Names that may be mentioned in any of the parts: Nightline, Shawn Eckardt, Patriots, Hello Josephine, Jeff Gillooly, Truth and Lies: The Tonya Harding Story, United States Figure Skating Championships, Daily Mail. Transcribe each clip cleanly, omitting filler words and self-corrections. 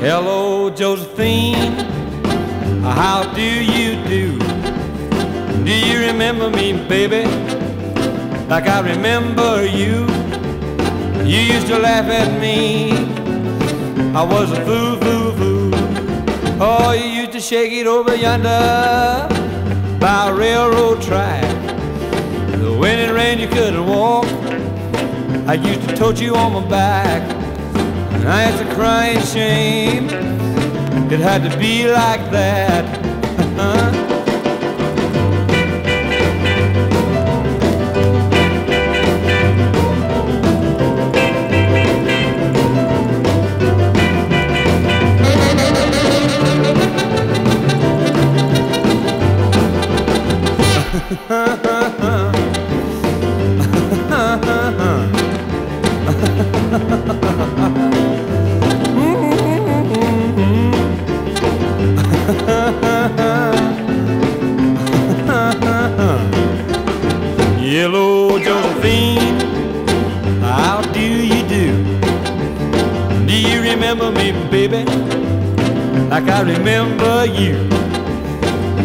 Hello, Josephine, how do you do? Do you remember me, baby, like I remember you? You used to laugh at me, I was a fool, fool, fool. Oh, you used to shake it over yonder by a railroad track. When it rained you couldn't walk, I used to tote you on my back. I had to cry in shame, it had to be like that. Hello, Josephine, how do you do? Do you remember me, baby, like I remember you?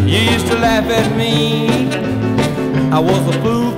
You used to laugh at me, I was a fool.